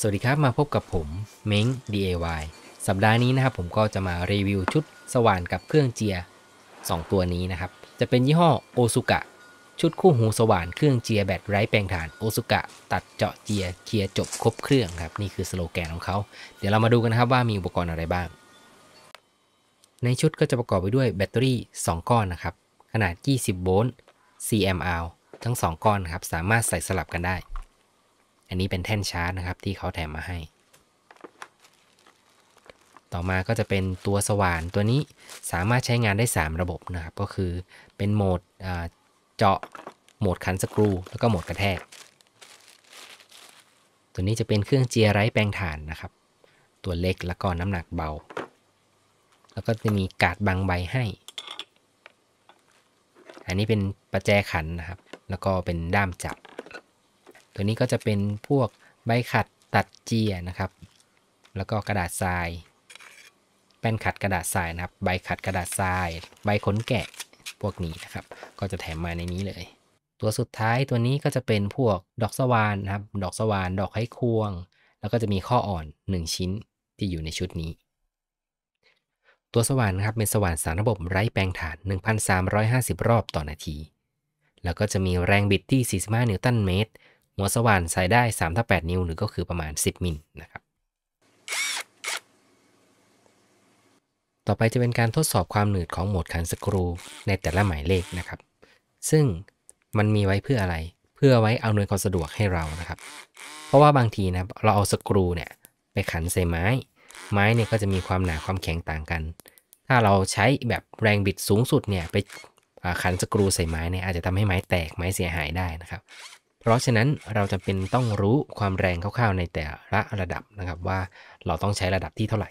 สวัสดีครับมาพบกับผมเม้ง DIY สัปดาห์นี้นะครับผมก็จะมารีวิวชุดสว่านกับเครื่องเจียร์2ตัวนี้นะครับจะเป็นยี่ห้อโอซุกะชุดคู่หูสว่านเครื่องเจียร์แบตไร้แปลงถ่านโอซุกะตัดเจาะเจียร์เคลียร์จบครบเครื่องครับนี่คือสโลแกนของเขาเดี๋ยวเรามาดูกันนะครับว่ามีอุปกรณ์อะไรบ้างในชุดก็จะประกอบไปด้วยแบตเตอรี่2ก้อนนะครับขนาด20โวลต์ 4 แอมป์ ทั้ง2ก้อนนะครับสามารถใส่สลับกันได้อันนี้เป็นแท่นชาร์จนะครับที่เขาแถมมาให้ต่อมาก็จะเป็นตัวสว่านตัวนี้สามารถใช้งานได้3ระบบนะครับก็คือเป็นโหมดเจาะโหมดขันสกรูแล้วก็โหมดกระแทกตัวนี้จะเป็นเครื่องเจียร์ไร้แปลงถ่านนะครับตัวเล็กแล้วก็น้ำหนักเบาแล้วก็จะมีกาดบางใบให้อันนี้เป็นประแจขันนะครับแล้วก็เป็นด้ามจับตัวนี้ก็จะเป็นพวกใบขัดตัดเจียนะครับแล้วก็กระดาษทรายแป้นขัดกระดาษทรายนะครับใบขัดกระดาษทรายใบขนแกะพวกนี้นะครับก็จะแถมมาในนี้เลยตัวสุดท้ายตัวนี้ก็จะเป็นพวกดอกสว่านนะครับดอกสว่านดอกไขควงแล้วก็จะมีข้ออ่อน1ชิ้นที่อยู่ในชุดนี้ตัวสว่านนะครับเป็นสว่าน3ระบบไร้แปลงถ่าน 1,350 รอบต่อนาทีแล้วก็จะมีแรงบิดที่45นิวตันเมตรหัวสว่านใส่ได้ 3/8 นิ้วหรือก็คือประมาณ10มิลนะครับต่อไปจะเป็นการทดสอบความหนืดของโหมดขันสกรูในแต่ละหมายเลขนะครับซึ่งมันมีไว้เพื่ออะไรเพื่อไว้อำนวยความสะดวกให้เรานะครับเพราะว่าบางทีนะเราเอาสกรูเนี่ยไปขันใส่ไม้เนี่ยก็จะมีความหนาความแข็งต่างกันถ้าเราใช้แบบแรงบิดสูงสุดเนี่ยไปขันสกรูใส่ไม้เนี่ยอาจจะทำให้ไม้แตกไม้เสียหายได้นะครับเพราะฉะนั้นเราจำเป็นต้องรู้ความแรงคร่าวๆในแต่ละระดับนะครับว่าเราต้องใช้ระดับที่เท่าไหร่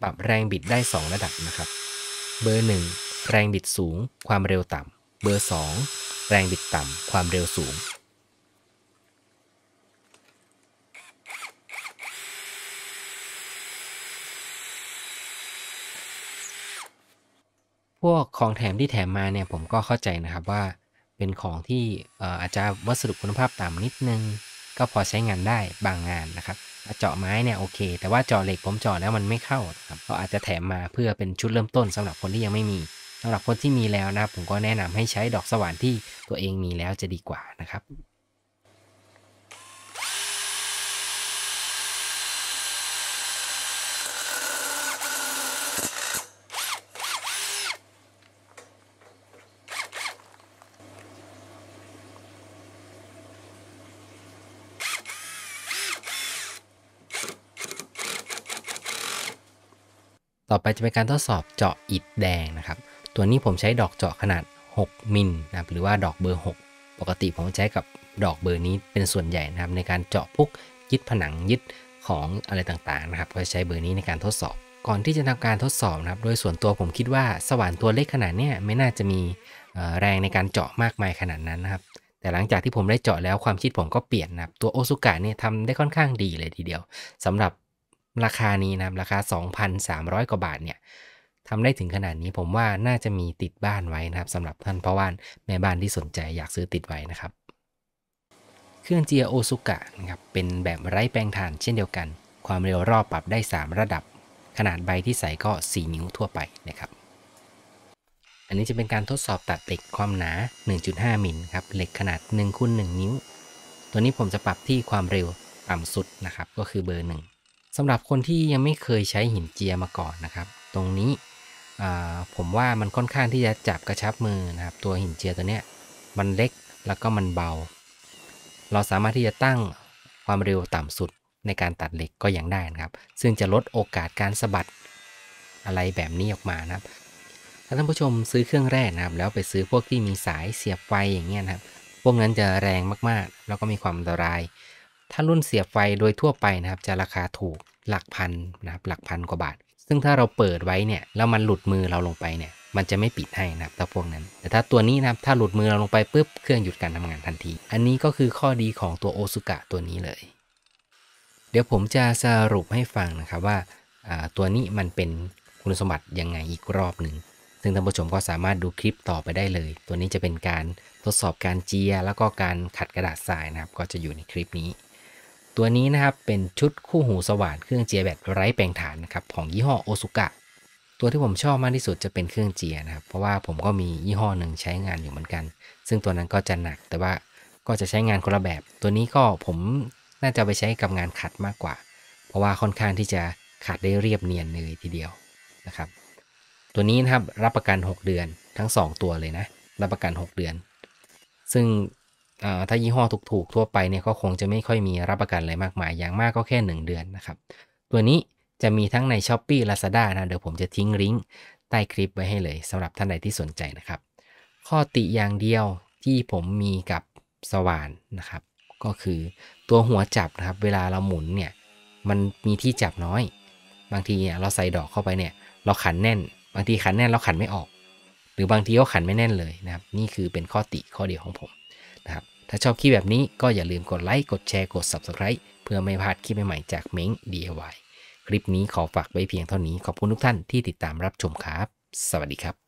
ปรับแรงบิดได้2ระดับนะครับเบอร์1แรงบิดสูงความเร็วต่ำเบอร์2แรงบิดต่ำความเร็วสูงพวกของแถมที่แถมมาเนี่ยผมก็เข้าใจนะครับว่าเป็นของที่อาจจะวัสดุคุณภาพต่ำนิดนึงก็พอใช้งานได้บางงานนะครับเจาะไม้เนี่ยโอเคแต่ว่าเจาะเหล็กผมเจาะแล้วมันไม่เข้านะครับก็อาจจะแถมมาเพื่อเป็นชุดเริ่มต้นสำหรับคนที่ยังไม่มีสำหรับคนที่มีแล้วนะครับผมก็แนะนำให้ใช้ดอกสว่านที่ตัวเองมีแล้วจะดีกว่านะครับต่อไปจะเป็นการทดสอบเจาะอิฐแดงนะครับตัวนี้ผมใช้ดอกเจาะขนาด6มิลนะครับหรือว่าดอกเบอร์6ปกติผมใช้กับดอกเบอร์นี้เป็นส่วนใหญ่นะครับในการเจาะพวกยึดผนังยึดของอะไรต่างๆนะครับก็ใช้เบอร์นี้ในการทดสอบก่อนที่จะทำการทดสอบนะครับโดยส่วนตัวผมคิดว่าสว่านตัวเล็กขนาดนี้ไม่น่าจะมีแรงในการเจาะมากมายขนาดนั้นนะครับแต่หลังจากที่ผมได้เจาะแล้วความคิดผมก็เปลี่ยนนะครับตัวโอซุกะเนี่ยทำได้ค่อนข้างดีเลยทีเดียวสำหรับราคานี้นะครับราคา 2,300 กว่าบาทเนี่ยทำได้ถึงขนาดนี้ผมว่าน่าจะมีติดบ้านไว้นะครับสำหรับท่านพ่อบ้านแม่บ้านที่สนใจอยากซื้อติดไว้นะครับเครื่องเจียร์โอซุกะนะครับเป็นแบบไร้แปลงถ่านเช่นเดียวกันความเร็วรอบปรับได้3ระดับขนาดใบที่ใส่ก็4นิ้วทั่วไปนะครับอันนี้จะเป็นการทดสอบตัดเหล็กความหนา 1.5 มิลครับเหล็กขนาด 1x1 นิ้วตัวนี้ผมจะปรับที่ความเร็วต่ำสุดนะครับก็คือเบอร์1สำหรับคนที่ยังไม่เคยใช้หินเจียมาก่อนนะครับตรงนี้ผมว่ามันค่อนข้างที่จะจับกระชับมือนะครับตัวหินเจียตัวเนี้ยมันเล็กแล้วก็มันเบาเราสามารถที่จะตั้งความเร็วต่ำสุดในการตัดเหล็กก็ยังได้นะครับซึ่งจะลดโอกาสการสะบัดอะไรแบบนี้ออกมานะครับถ้าท่านผู้ชมซื้อเครื่องแรกนะครับแล้วไปซื้อพวกที่มีสายเสียบไฟอย่างเงี้ยนะครับพวกนั้นจะแรงมากๆแล้วก็มีความอันตรายถ้ารุ่นเสียบไฟโดยทั่วไปนะครับจะราคาถูกหลักพันนะครับหลักพันกว่าบาทซึ่งถ้าเราเปิดไว้เนี่ยแล้วมันหลุดมือเราลงไปเนี่ยมันจะไม่ปิดให้นะครับถ้าพวกนั้นแต่ถ้าตัวนี้นะครับถ้าหลุดมือเราลงไปปุ๊บเครื่องหยุดการทำงานทันทีอันนี้ก็คือข้อดีของตัวโอซุกะตัวนี้เลยเดี๋ยวผมจะสรุปให้ฟังนะครับว่าตัวนี้มันเป็นคุณสมบัติยังไงอีกรอบหนึ่งซึ่งท่านผู้ชมก็สามารถดูคลิปต่อไปได้เลยตัวนี้จะเป็นการทดสอบการเจียร์แล้วก็การขัดกระดาษทรายนะครับก็จะอยู่ในคลิปนี้ ตัวนี้นะครับเป็นชุดคู่หูสว่านเครื่องเจียแบตไร้แปลงฐานนะครับของยี่ห้อโอซุกะตัวที่ผมชอบมากที่สุดจะเป็นเครื่องเจียนะครับเพราะว่าผมก็มียี่ห้อหนึ่งใช้งานอยู่เหมือนกันซึ่งตัวนั้นก็จะหนักแต่ว่าก็จะใช้งานคนละแบบตัวนี้ก็ผมน่าจะไปใช้กับงานขัดมากกว่าเพราะว่าค่อนข้างที่จะขัดได้เรียบเนียนเลยทีเดียวนะครับตัวนี้นะครับรับประกัน6เดือนทั้ง2ตัวเลยนะรับประกัน6เดือนซึ่งถ้ายี่ห้อถูกๆทั่วไปเนี่ยก็คงจะไม่ค่อยมีรับประกันอะไรมากมายอย่างมากก็แค่1เดือนนะครับตัวนี้จะมีทั้งใน Shopee Lazada นะเดี๋ยวผมจะทิ้งลิงก์ใต้คลิปไว้ให้เลยสำหรับท่านใดที่สนใจนะครับข้อติอย่างเดียวที่ผมมีกับสว่านนะครับก็คือตัวหัวจับนะครับเวลาเราหมุนเนี่ยมันมีที่จับน้อยบางทีเนี่ยเราใส่ดอกเข้าไปเนี่ยเราขันแน่นบางทีขันแน่นเราขันไม่ออกหรือบางทีก็ขันไม่แน่นเลยนะครับนี่คือเป็นข้อติข้อเดียวของผมนะครับถ้าชอบคลิปแบบนี้ก็อย่าลืมกดไลค์กดแชร์กด Subscribe เพื่อไม่พลาดคลิปใหม่ๆจากเม้ง DIY คลิปนี้ขอฝากไว้เพียงเท่านี้ขอบคุณทุกท่านที่ติดตามรับชมครับสวัสดีครับ